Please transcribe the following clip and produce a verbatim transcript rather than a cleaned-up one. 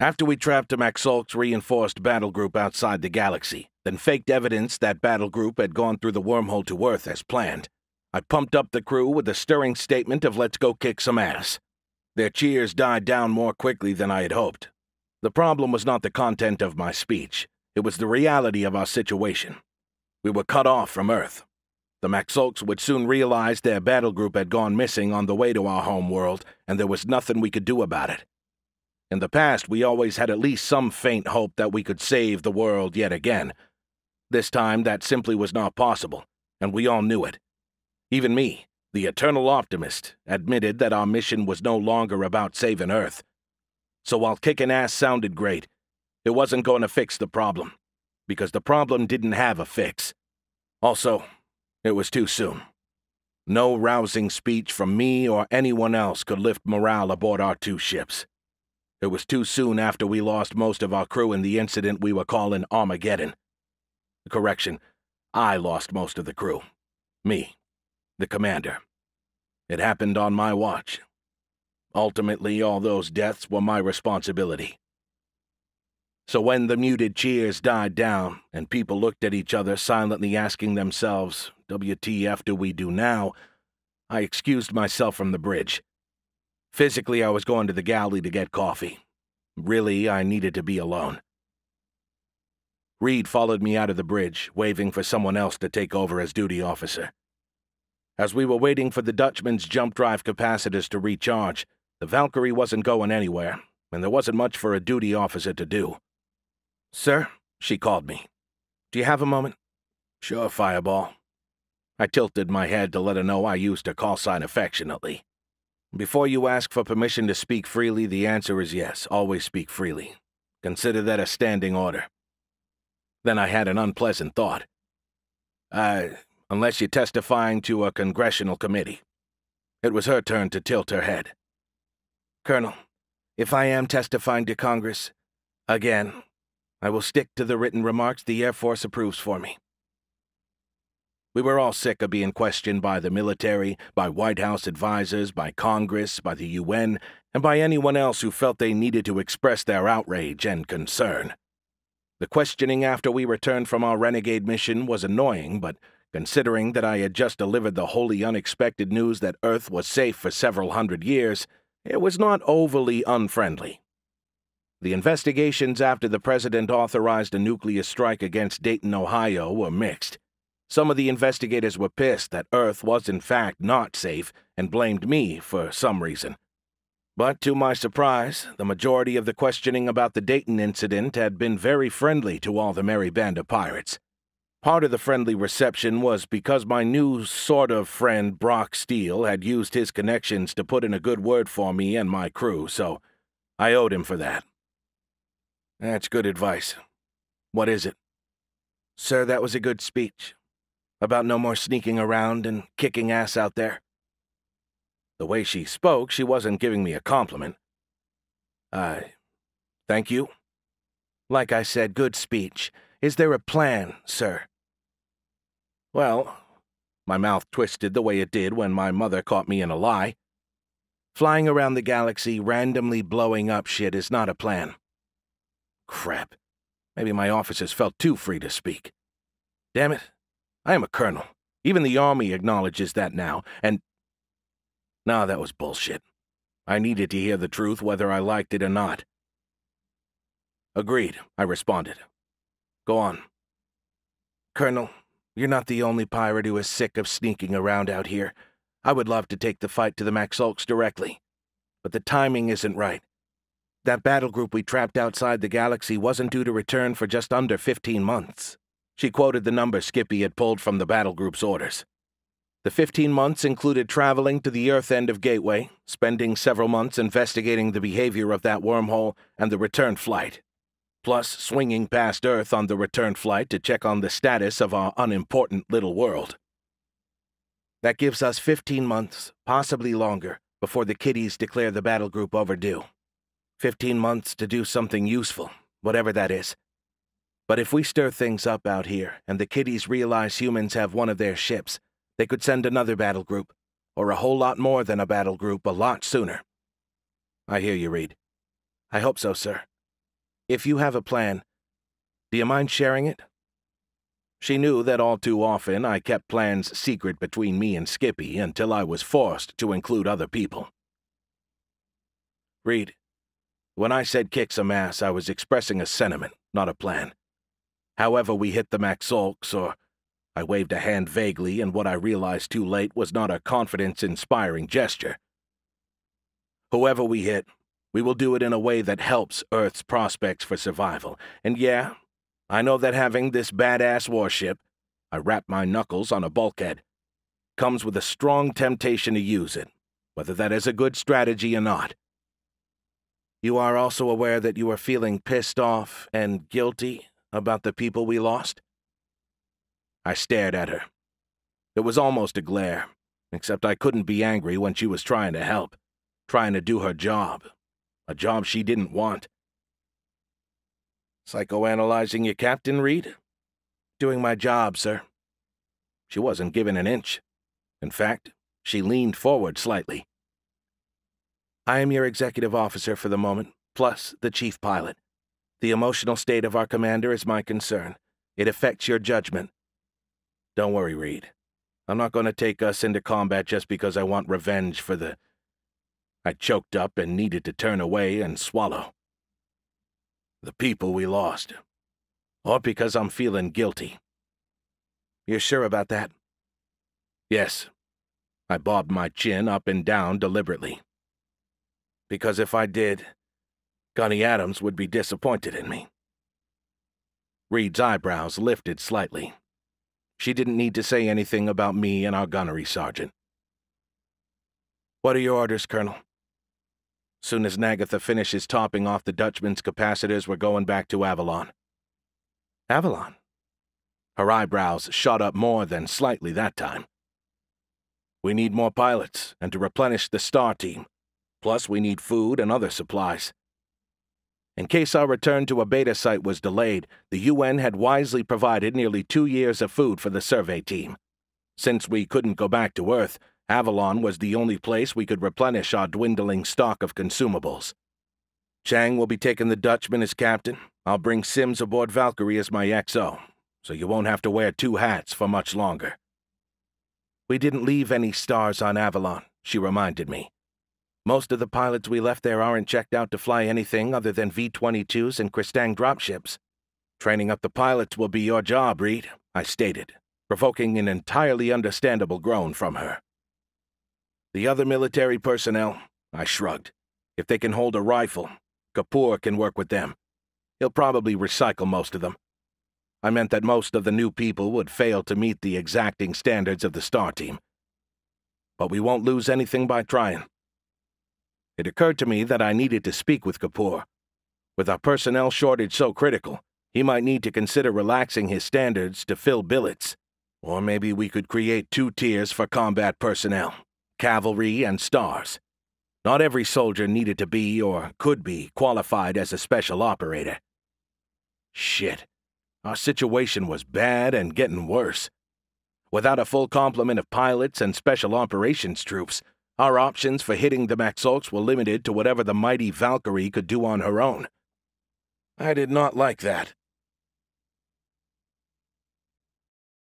After we trapped a Maxolhx reinforced battle group outside the galaxy, then faked evidence that battle group had gone through the wormhole to Earth as planned, I pumped up the crew with a stirring statement of let's go kick some ass. Their cheers died down more quickly than I had hoped. The problem was not the content of my speech. It was the reality of our situation. We were cut off from Earth. The Maxolhx would soon realize their battle group had gone missing on the way to our home world, and there was nothing we could do about it. In the past, we always had at least some faint hope that we could save the world yet again. This time, that simply was not possible, and we all knew it. Even me, the eternal optimist, admitted that our mission was no longer about saving Earth. So while kicking ass sounded great, it wasn't going to fix the problem, because the problem didn't have a fix. Also, it was too soon. No rousing speech from me or anyone else could lift morale aboard our two ships. It was too soon after we lost most of our crew in the incident we were calling Armageddon. Correction, I lost most of the crew. Me, the commander. It happened on my watch. Ultimately, all those deaths were my responsibility. So when the muted cheers died down and people looked at each other, silently asking themselves, W T F do we do now, I excused myself from the bridge. Physically, I was going to the galley to get coffee. Really, I needed to be alone. Reed followed me out of the bridge, waving for someone else to take over as duty officer. As we were waiting for the Dutchman's jump drive capacitors to recharge, the Valkyrie wasn't going anywhere, and there wasn't much for a duty officer to do. "Sir," she called me. "Do you have a moment?" "Sure, Fireball." I tilted my head to let her know I used her call sign affectionately. "Before you ask for permission to speak freely, the answer is yes. Always speak freely. Consider that a standing order." Then I had an unpleasant thought. Uh, unless you're testifying to a congressional committee. It was her turn to tilt her head. "Colonel, if I am testifying to Congress, again, I will stick to the written remarks the Air Force approves for me." We were all sick of being questioned by the military, by White House advisors, by Congress, by the U N, and by anyone else who felt they needed to express their outrage and concern. The questioning after we returned from our renegade mission was annoying, but considering that I had just delivered the wholly unexpected news that Earth was safe for several hundred years, it was not overly unfriendly. The investigations after the president authorized a nuclear strike against Dayton, Ohio, were mixed. Some of the investigators were pissed that Earth was in fact not safe and blamed me for some reason. But to my surprise, the majority of the questioning about the Dayton incident had been very friendly to all the merry band of pirates. Part of the friendly reception was because my new sort of friend Brock Steele had used his connections to put in a good word for me and my crew, so I owed him for that. "That's good advice. What is it?" "Sir, that was a good speech. About no more sneaking around and kicking ass out there." The way she spoke, she wasn't giving me a compliment. "Uh, thank you." "Like I said, good speech. Is there a plan, sir?" Well, my mouth twisted the way it did when my mother caught me in a lie. Flying around the galaxy, randomly blowing up shit is not a plan. Crap. Maybe my officers felt too free to speak. Damn it. I am a colonel. Even the Army acknowledges that now, and... Nah, that was bullshit. I needed to hear the truth whether I liked it or not. "Agreed," I responded. "Go on." "Colonel, you're not the only pirate who is sick of sneaking around out here. I would love to take the fight to the Maxolhx directly, but the timing isn't right. That battle group we trapped outside the galaxy wasn't due to return for just under fifteen months. She quoted the number Skippy had pulled from the battle group's orders. The fifteen months included traveling to the Earth end of Gateway, spending several months investigating the behavior of that wormhole and the return flight, plus swinging past Earth on the return flight to check on the status of our unimportant little world. That gives us fifteen months, possibly longer, before the kiddies declare the battle group overdue. fifteen months to do something useful, whatever that is. But if we stir things up out here and the kiddies realize humans have one of their ships, they could send another battle group, or a whole lot more than a battle group, a lot sooner." "I hear you, Reed." "I hope so, sir. If you have a plan, do you mind sharing it? She knew that all too often I kept plans secret between me and Skippy until I was forced to include other people. Reed, when I said kick some ass, I was expressing a sentiment, not a plan. However we hit the Maxolhx, or I waved a hand vaguely, and what I realized too late was not a confidence-inspiring gesture. Whoever we hit, we will do it in a way that helps Earth's prospects for survival. And yeah, I know that having this badass warship, I wrap my knuckles on a bulkhead, comes with a strong temptation to use it, whether that is a good strategy or not. You are also aware that you are feeling pissed off and guilty about the people we lost? I stared at her. It was almost a glare, except I couldn't be angry when she was trying to help, trying to do her job, a job she didn't want. Psychoanalyzing your captain, Reed? Doing my job, sir. She wasn't giving an inch. In fact, she leaned forward slightly. I am your executive officer for the moment, plus the chief pilot. The emotional state of our commander is my concern. It affects your judgment. Don't worry, Reed. I'm not going to take us into combat just because I want revenge for the... I choked up and needed to turn away and swallow. The people we lost. Or because I'm feeling guilty. You're sure about that? Yes. I bobbed my chin up and down deliberately. Because if I did, Gunny Adams would be disappointed in me. Reed's eyebrows lifted slightly. She didn't need to say anything about me and our gunnery sergeant. What are your orders, Colonel? Soon as Nagatha finishes topping off the Dutchman's capacitors, we're going back to Avalon. Avalon? Her eyebrows shot up more than slightly that time. We need more pilots, and to replenish the star team. Plus, we need food and other supplies. In case our return to a beta site was delayed, the U N had wisely provided nearly two years of food for the survey team. Since we couldn't go back to Earth, Avalon was the only place we could replenish our dwindling stock of consumables. Chang will be taking the Dutchman as captain. I'll bring Sims aboard Valkyrie as my X O, so you won't have to wear two hats for much longer. We didn't leave any stars on Avalon, she reminded me. Most of the pilots we left there aren't checked out to fly anything other than V twenty-twos and Kristang dropships. Training up the pilots will be your job, Reed, I stated, provoking an entirely understandable groan from her. The other military personnel, I shrugged. If they can hold a rifle, Kapoor can work with them. He'll probably recycle most of them. I meant that most of the new people would fail to meet the exacting standards of the star team. But we won't lose anything by trying. It occurred to me that I needed to speak with Kapoor. With our personnel shortage so critical, he might need to consider relaxing his standards to fill billets. Or maybe we could create two tiers for combat personnel. Cavalry, and stars. Not every soldier needed to be, or could be, qualified as a special operator. Shit. Our situation was bad and getting worse. Without a full complement of pilots and special operations troops, our options for hitting the Maxolhx were limited to whatever the mighty Valkyrie could do on her own. I did not like that.